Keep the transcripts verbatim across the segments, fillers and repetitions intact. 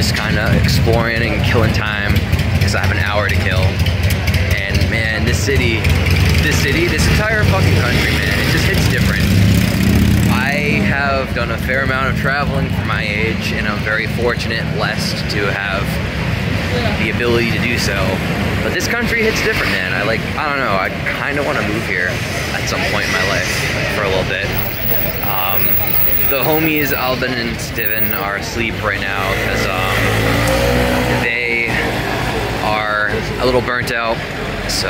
just kind of exploring and killing time because I have an hour to kill. And man, this city, this city, this entire fucking country, man, it just hits different. I have done a fair amount of traveling for my age, and I'm very fortunate and blessed to have the ability to do so. But this country hits different, man. I like, I don't know, I kind of want to move here at some point in my life for a little bit. Um, the homies Alvin and Steven are asleep right now because um, they are a little burnt out. So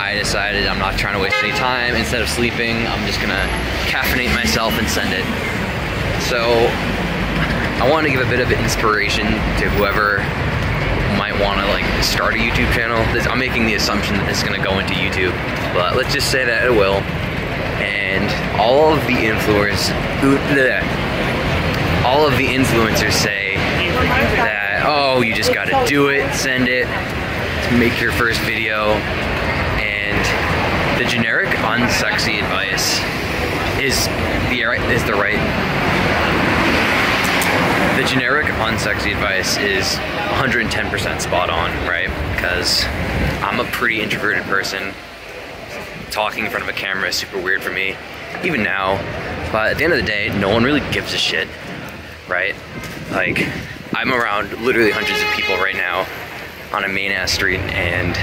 I decided I'm not trying to waste any time. Instead of sleeping, I'm just gonna caffeinate myself and send it. So I want to give a bit of inspiration to whoever might want to like start a YouTube channel. I'm making the assumption that this is going to go into YouTube, but let's just say that it will. And all of the influencers, all of the influencers say that, oh, you just got to do it, send it, make your first video. And the generic unsexy advice is the is the right. The generic unsexy advice is one hundred ten percent spot on, right? Because I'm a pretty introverted person. Talking in front of a camera is super weird for me, even now. But at the end of the day, no one really gives a shit, right? Like, I'm around literally hundreds of people right now on a main-ass street, and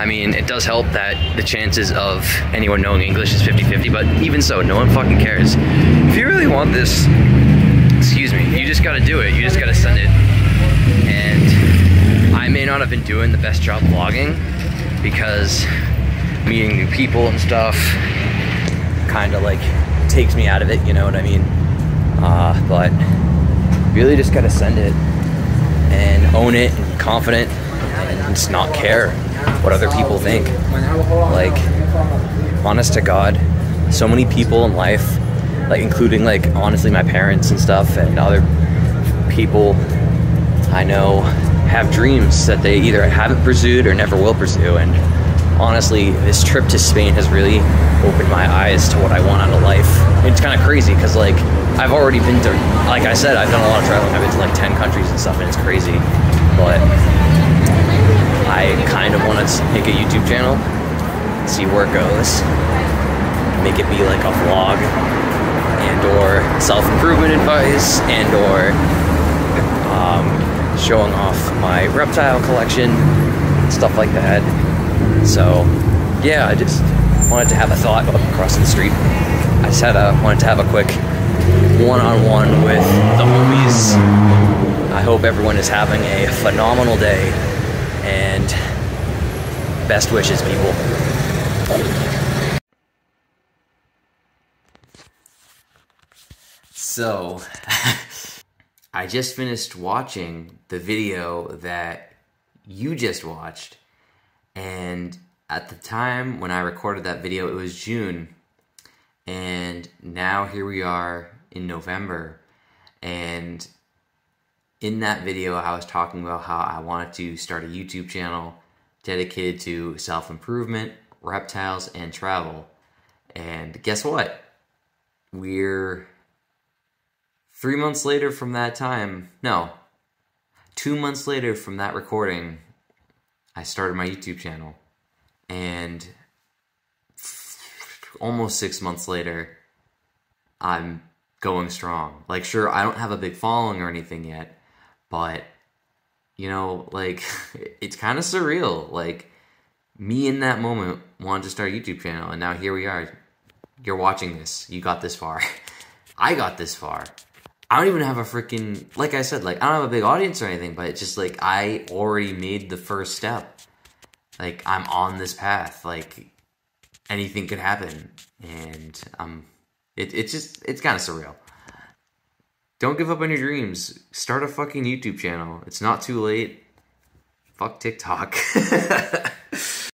I mean, it does help that the chances of anyone knowing English is fifty fifty, but even so, no one fucking cares. If you really want this, excuse me, you just gotta do it, you just gotta send it. And I may not have been doing the best job vlogging because meeting new people and stuff kinda like takes me out of it, you know what I mean? Uh, but really just gotta send it and own it and be confident and just not care what other people think. Like, honest to God, so many people in life, like including like honestly my parents and stuff and other people I know, have dreams that they either haven't pursued or never will pursue. And honestly, this trip to Spain has really opened my eyes to what I want out of life. It's kind of crazy because like I've already been to, like I said, I've done a lot of traveling. I've been to like ten countries and stuff, and it's crazy. But I kind of want to make a YouTube channel, see where it goes, make it be like a vlog, and or self-improvement advice, and or um, showing off my reptile collection, stuff like that. So yeah, I just wanted to have a thought across the street. I just had a, wanted to have a quick one-on-one -on -one with the homies. I hope everyone is having a phenomenal day, and best wishes, people. So, I just finished watching the video that you just watched, and at the time when I recorded that video, it was June, and now here we are in November, and in that video I was talking about how I wanted to start a YouTube channel dedicated to self-improvement, reptiles, and travel. And guess what? We're... Three months later from that time, no, two months later from that recording, I started my YouTube channel. And almost six months later, I'm going strong. Like, sure, I don't have a big following or anything yet, but, you know, like, it's kind of surreal. Like, me in that moment wanted to start a YouTube channel, and now here we are. You're watching this. You got this far. I got this far. I don't even have a freaking, like I said, like, I don't have a big audience or anything, but it's just, like, I already made the first step. Like, I'm on this path. Like, anything could happen. And, um, it, it's just, it's kind of surreal. Don't give up on your dreams. Start a fucking YouTube channel. It's not too late. Fuck TikTok.